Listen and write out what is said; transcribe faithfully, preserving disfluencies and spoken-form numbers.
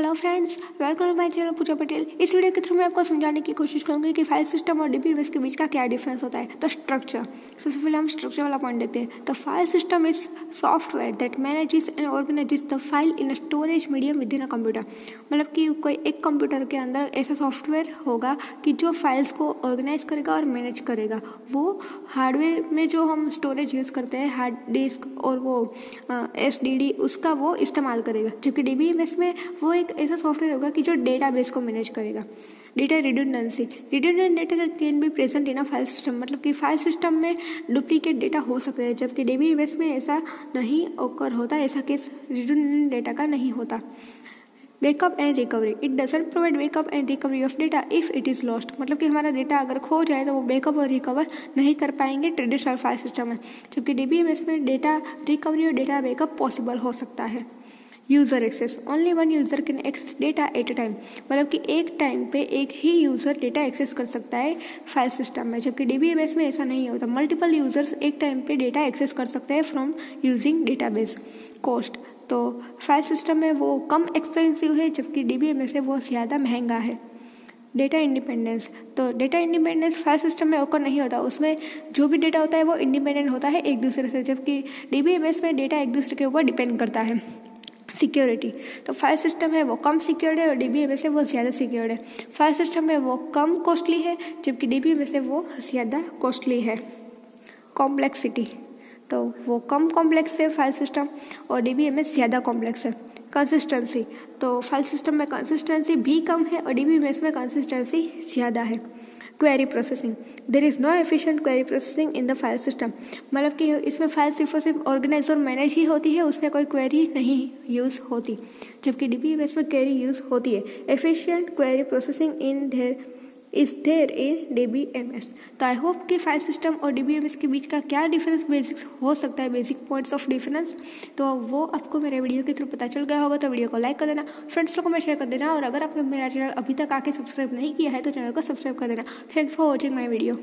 Hello friends, welcome to my channel Pooja Patel. इस video के through मैं आपको समझाने की कोशिश करूंगी कि फाइल सिस्टम और डीबीएमएस के बीच का क्या डिफरेंस होता है। तो स्ट्रक्चर, सबसे पहले हम स्ट्रक्चर वाला पॉइंट देखते हैं। तो file system is software that manages and organises the file in a storage medium with in a computer. मतलब कि कोई एक कंप्यूटर के अंदर ऐसा सॉफ्टवेयर होगा कि जो फाइल्स को ऑर्गेनाइज करेगा और मैनेज करेगा। वो हार्डवेयर में जो हम स्टोरेज यूज़ करते हैं, हार्ड डिस्क और वो एसडीडी, उसका वो इस्तेमाल करेगा। जबकि डीबीएमएस में वो एक ऐसा सॉफ्टवेयर होगा कि जो डेटाबेस को मैनेज करेगा। Data redundancy, redundant data can be present in a file system, मतलब कि फाइल सिस्टम में डुप्लीकेट डेटा हो सकता है, जबकि डीबीएमएस में ऐसा नहीं ओकर होता। ऐसा केस रिडंडेंट डेटा का नहीं होता। Backup and recovery, it doesn't provide backup and recovery of data if it is lost. मतलब कि हमारा डेटा अगर खो जाए तो वो बैकअप और रिकवर नहीं कर पाएंगे ट्रेडिशनल फाइल सिस्टम में, जबकि डीबीएमएस में डेटा रिकवरी और डेटा बैकअप पॉसिबल हो सकता है। User access, only one user can access data at a time, मतलब कि एक टाइम पे एक ही यूज़र डेटा एक्सेस कर सकता है फाइल सिस्टम में, जबकि डीबीएमएस में ऐसा नहीं होता। मल्टीपल यूज़र्स एक टाइम पे डेटा एक्सेस कर सकते हैं फ्रॉम यूजिंग डेटाबेस। कॉस्ट, तो फाइल सिस्टम में वो कम एक्सपेंसिव है, जबकि डीबीएमएस में वो ज़्यादा महंगा है। डेटा इंडिपेंडेंस, तो डेटा इंडिपेंडेंस फाइल सिस्टम में ओकर नहीं होता। उसमें जो भी डेटा होता है वो इंडिपेंडेंट होता है एक दूसरे से, जबकि डीबीएमएस में डेटा एक दूसरे के ऊपर डिपेंड करता है। सिक्योरिटी, तो फाइल सिस्टम है वो कम सिक्योर्ड है और डीबीएमएस में वो ज़्यादा सिक्योर्ड है। फाइल सिस्टम में वो कम कॉस्टली है, जबकि डीबीएमएस में वो ज़्यादा कॉस्टली है। कॉम्प्लेक्सिटी, तो वो कम कॉम्प्लेक्स है फाइल सिस्टम और डीबीएमएस ज़्यादा कॉम्प्लेक्स है। कंसिस्टेंसी, तो फाइल सिस्टम में कंसिस्टेंसी भी कम है और डीबीएमएस में कंसिस्टेंसी ज़्यादा है। Query processing, there is no efficient query processing in the file system, मतलब कि इसमें फाइल सिर्फ और सिर्फ ऑर्गेनाइज और मैनेज ही होती है, उसमें कोई क्वेरी नहीं यूज़ होती, जबकि डीबीएमएस में क्वेरी यूज़ होती है। Efficient query processing in there is there in DBMS. तो आई होप कि फाइल सिस्टम और डीबीएमएस के बीच का क्या डिफरेंस बेसिक्स हो सकता है, बेसिक पॉइंट्स ऑफ डिफरेंस, तो वो आपको मेरे वीडियो के थ्रू पता चल गया होगा। तो वीडियो को लाइक कर देना, फ्रेंड्स लोगों में शेयर कर देना, और अगर आपने मेरा चैनल अभी तक आके सब्सक्राइब नहीं किया है तो चैनल को सब्सक्राइब कर देना। Thanks for watching my video.